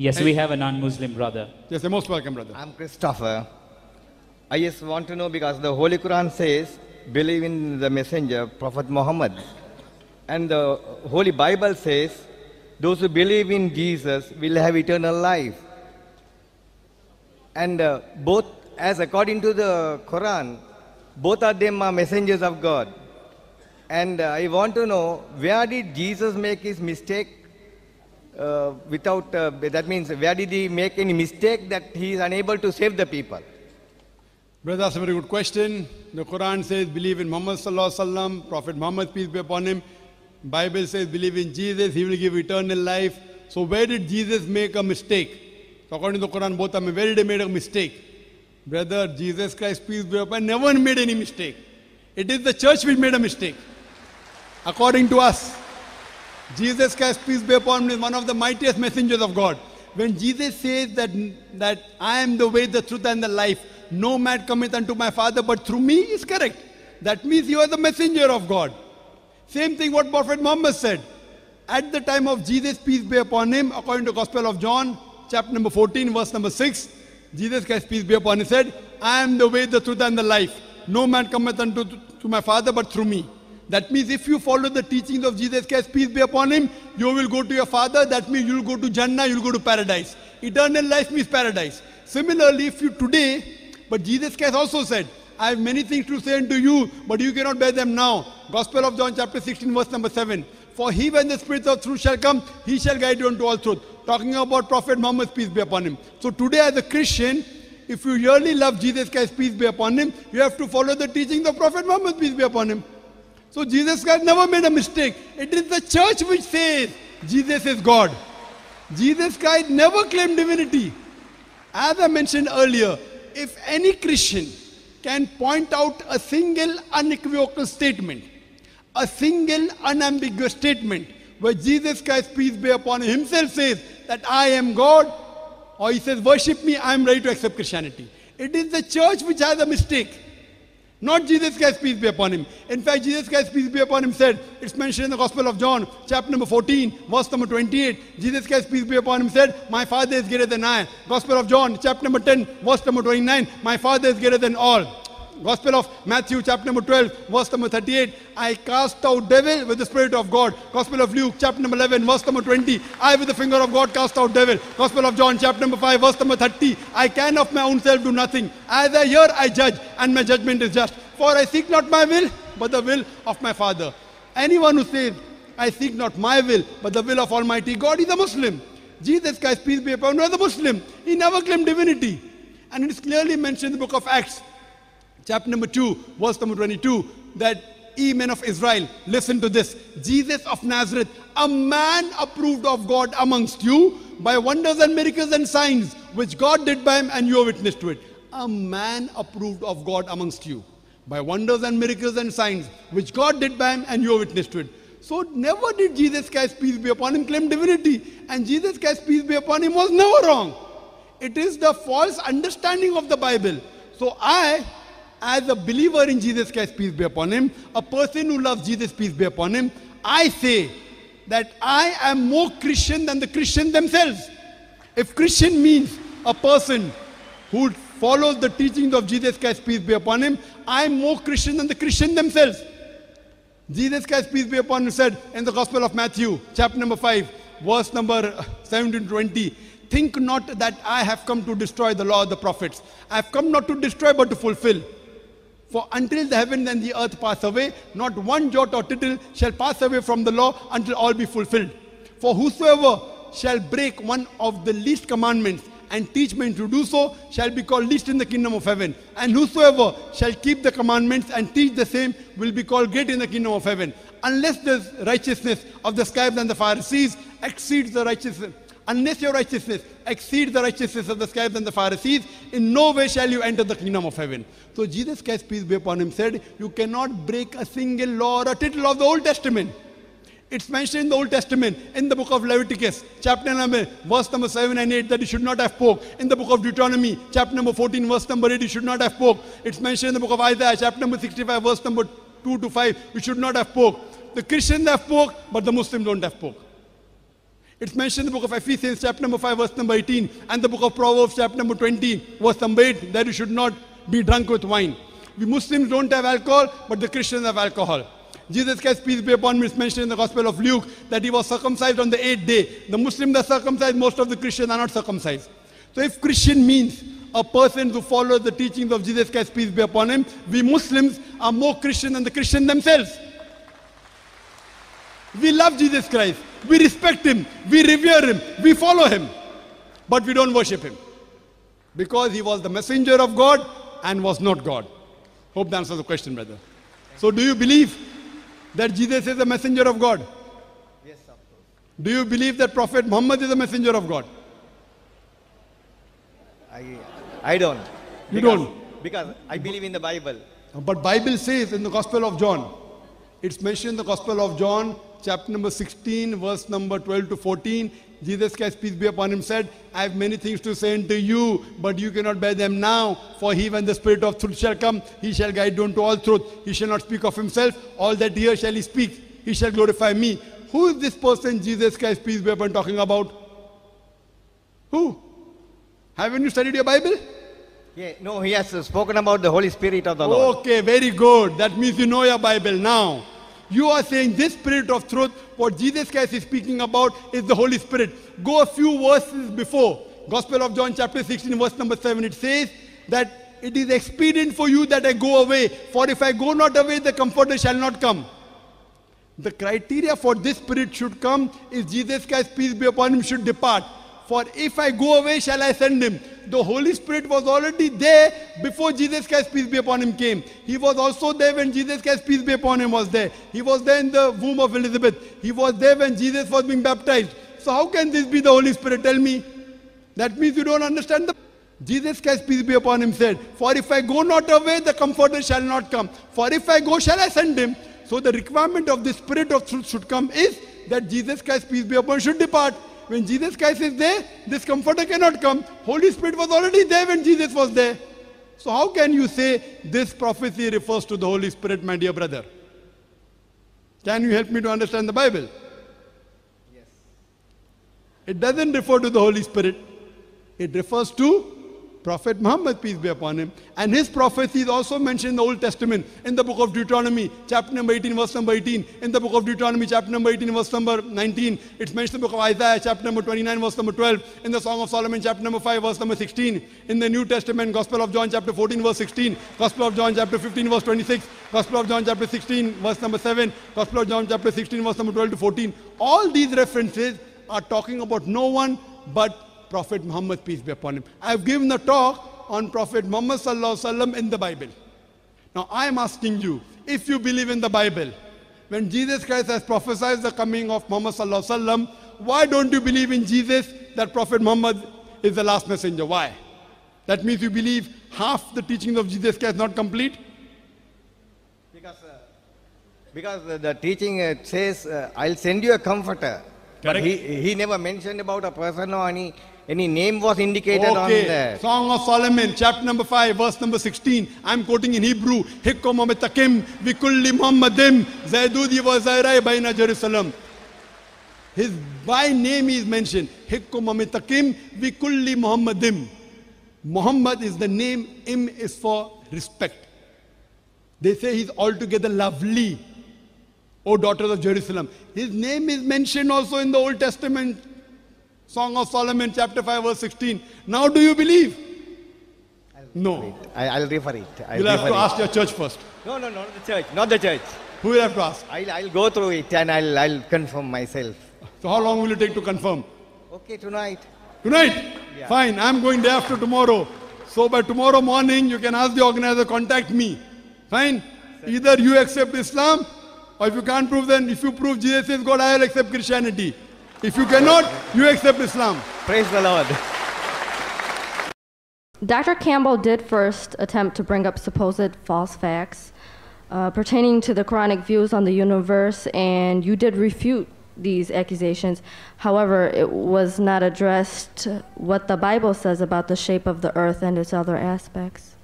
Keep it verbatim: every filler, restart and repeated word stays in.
Yes, I we have a non-Muslim brother. Yes, the most welcome brother. I'm Christopher. I just want to know because the Holy Quran says, believe in the messenger, Prophet Muhammad. And the Holy Bible says, those who believe in Jesus will have eternal life. And uh, both, as according to the Quran, both of them are messengers of God. And uh, I want to know, where did Jesus make his mistake? Uh, without, uh, that means, where did he make any mistake that he is unable to save the people? Brother, that's a very good question. The Quran says, believe in Muhammad Sallallahu Alaihi Wasallam, Prophet Muhammad, peace be upon him. Bible says, believe in Jesus, he will give eternal life. So where did Jesus make a mistake? So according to the Quran, both of them, where did he make a mistake? Brother, Jesus Christ, peace be upon him, never made any mistake. It is the church which made a mistake, according to us. Jesus Christ, peace be upon him, is one of the mightiest messengers of God. When Jesus says that, that I am the way, the truth and the life, no man cometh unto my Father, but through me is correct. That means you are the messenger of God. Same thing what Prophet Muhammad said. At the time of Jesus, peace be upon him, according to Gospel of John, chapter number fourteen, verse number six, Jesus Christ, peace be upon him, said, I am the way, the truth and the life. No man cometh unto to my Father, but through me. That means if you follow the teachings of Jesus Christ, peace be upon him, you will go to your Father. That means you will go to Jannah, you will go to paradise. Eternal life means paradise. Similarly, if you today, but Jesus Christ also said, I have many things to say unto you, but you cannot bear them now. Gospel of John chapter sixteen, verse number seven. For he, when the Spirit of truth shall come, he shall guide you unto all truth. Talking about Prophet Muhammad, peace be upon him. So today as a Christian, if you really love Jesus Christ, peace be upon him, you have to follow the teachings of Prophet Muhammad, peace be upon him. So Jesus Christ never made a mistake. It is the church which says Jesus is God. Jesus Christ never claimed divinity. As I mentioned earlier, if any Christian can point out a single unequivocal statement, a single unambiguous statement where Jesus Christ, peace be upon him, himself says that I am God, or he says worship me, I am ready to accept Christianity. It is the church which has a mistake. Not Jesus Christ, peace be upon him. In fact, Jesus Christ, peace be upon him, said, it's mentioned in the Gospel of John, chapter number fourteen, verse number twenty-eight. Jesus Christ, peace be upon him, said, my Father is greater than I. Gospel of John, chapter number ten, verse number twenty-nine. My Father is greater than all. Gospel of Matthew, chapter number twelve, verse number thirty-eight. I cast out devil with the Spirit of God. Gospel of Luke, chapter number eleven, verse number twenty. I with the finger of God cast out devil. Gospel of John, chapter number five, verse number thirty. I can of my own self do nothing. As I hear, I judge, and my judgment is just. For I seek not my will, but the will of my Father. Anyone who says, I seek not my will, but the will of Almighty God, is a Muslim. Jesus Christ, peace be upon him, was a Muslim. He never claimed divinity. And it is clearly mentioned in the book of Acts, chapter number two, verse number twenty-two, that ye men of Israel, listen to this. Jesus of Nazareth, a man approved of God amongst you by wonders and miracles and signs, which God did by him, and you are witness to it. A man approved of God amongst you by wonders and miracles and signs, which God did by him, and you are witness to it. So never did Jesus Christ, peace be upon him, claim divinity. And Jesus Christ, peace be upon him, was never wrong. It is the false understanding of the Bible. So I... as a believer in Jesus Christ, peace be upon him, a person who loves Jesus, peace be upon him, I say that I am more Christian than the Christian themselves. If Christian means a person who follows the teachings of Jesus Christ, peace be upon him, I am more Christian than the Christian themselves. Jesus Christ, peace be upon him, said in the Gospel of Matthew, chapter number five, verse number seventeen to twenty, think not that I have come to destroy the law of the prophets. I have come not to destroy but to fulfill. For until the heavens and the earth pass away, not one jot or tittle shall pass away from the law until all be fulfilled. For whosoever shall break one of the least commandments and teach men to do so shall be called least in the kingdom of heaven. And whosoever shall keep the commandments and teach the same will be called great in the kingdom of heaven. Unless the righteousness of the scribes and the Pharisees exceeds the righteousness, unless your righteousness exceeds the righteousness of the scribes and the Pharisees, in no way shall you enter the kingdom of heaven. So Jesus Christ, peace be upon him, said, you cannot break a single law or a tittle of the Old Testament. It's mentioned in the Old Testament, in the book of Leviticus, chapter number, verse number seven and eight, that you should not have pork. In the book of Deuteronomy, chapter number fourteen, verse number eight, you should not have pork. It's mentioned in the book of Isaiah, chapter number sixty-five, verse number two to five, you should not have pork. The Christians have pork, but the Muslims don't have pork. It's mentioned in the book of Ephesians, chapter number five, verse number eighteen, and the book of Proverbs, chapter number twenty, verse number eight, that you should not be drunk with wine. We Muslims don't have alcohol, but the Christians have alcohol. Jesus Christ, peace be upon him, is mentioned in the Gospel of Luke that he was circumcised on the eighth day. The Muslims are circumcised, most of the Christians are not circumcised. So if Christian means a person who follows the teachings of Jesus Christ, peace be upon him, we Muslims are more Christian than the Christians themselves. We love Jesus Christ. We respect him, we revere him, we follow him, but we don't worship him because he was the messenger of God and was not God. Hope that answers the question, brother. So do you believe that Jesus is the messenger of God? Yes, of course. Do you believe that Prophet Muhammad is the messenger of God? I, I don't. You because, don't? Because I believe in the Bible. But Bible says in the Gospel of John, it's mentioned in the Gospel of John, chapter number sixteen, verse number twelve to fourteen, Jesus Christ, peace be upon him, said, I have many things to say unto you, but you cannot bear them now. For he, when the Spirit of truth shall come, he shall guide you unto all truth. He shall not speak of himself. All that he hears shall he speak. He shall glorify me. Who is this person, Jesus Christ, peace be upon, talking about? Who? Haven't you studied your Bible? Yeah, no, he has spoken about the Holy Spirit of the Lord. Okay, very good. That means you know your Bible now. You are saying this Spirit of truth, what Jesus Christ is speaking about is the Holy Spirit. Go a few verses before. Gospel of John chapter sixteen, verse number seven, it says that it is expedient for you that I go away. For if I go not away, the Comforter shall not come. The criteria for this Spirit should come is Jesus Christ, peace be upon him, should depart. For if I go away, shall I send him? The Holy Spirit was already there before Jesus Christ, peace be upon him, came. He was also there when Jesus Christ, peace be upon him, was there. He was there in the womb of Elizabeth. He was there when Jesus was being baptized. So how can this be the Holy Spirit? Tell me. That means you don't understand the... Jesus Christ, peace be upon him, said, for if I go not away, the Comforter shall not come. For if I go, shall I send him? So the requirement of the Spirit of truth should come is that Jesus Christ, peace be upon him, should depart. When Jesus Christ is there, this Comforter cannot come. Holy Spirit was already there when Jesus was there. So how can you say this prophecy refers to the Holy Spirit, my dear brother? Can you help me to understand the Bible? Yes. It doesn't refer to the Holy Spirit. It refers to Prophet Muhammad, peace be upon him. And his prophecy is also mentioned in the Old Testament, in the book of Deuteronomy, chapter number eighteen, verse number eighteen. In the book of Deuteronomy, chapter number eighteen, verse number nineteen. It's mentioned in the book of Isaiah, chapter number twenty-nine, verse number twelve. In the Song of Solomon, chapter number five, verse number sixteen. In the New Testament, Gospel of John, chapter fourteen, verse sixteen. Gospel of John, chapter fifteen, verse twenty-six. Gospel of John, chapter sixteen, verse number seven. Gospel of John, chapter sixteen, verse number twelve to fourteen. All these references are talking about no one but Prophet Muhammad, peace be upon him. I have given a talk on Prophet Muhammad sallallahu alaihi wasallam in the Bible. Now I am asking you, if you believe in the Bible, when Jesus Christ has prophesied the coming of Muhammad sallallahu alaihi wasallam, why don't you believe in Jesus that Prophet Muhammad is the last messenger? Why? That means you believe half the teachings of Jesus Christ not complete? Because, uh, because uh, the teaching uh, says, uh, I'll send you a comforter. Correct. But he, he never mentioned about a person or any... Any name was indicated okay. on there. Song of Solomon, chapter number five, verse number sixteen. I'm quoting in Hebrew. Hikkom amitakim vikulli muhammadim zaidudi wa zairai baina Jerusalem. His by name is mentioned. Hikkom amitakim vikulli muhammadim. Muhammad is the name. Im is for respect. They say he's altogether lovely, O daughters of Jerusalem. His name is mentioned also in the Old Testament. Song of Solomon, chapter five, verse sixteen. Now do you believe? I'll no. I, I'll refer it. I'll You'll refer have to it. ask your church first. No, no, no, not the church. Not the church. Who will have to ask? I'll, I'll go through it and I'll, I'll confirm myself. So how long will it take to confirm? Okay, tonight. Tonight? Yeah. Fine, I'm going day after tomorrow. So by tomorrow morning, you can ask the organizer, contact me. Fine? Sir. Either you accept Islam, or if you can't prove, then if you prove Jesus is God, I'll accept Christianity. If you cannot, you accept Islam. Praise the Lord. Doctor Campbell did first attempt to bring up supposed false facts uh, pertaining to the Quranic views on the universe, and you did refute these accusations. However, it was not addressed what the Bible says about the shape of the earth and its other aspects.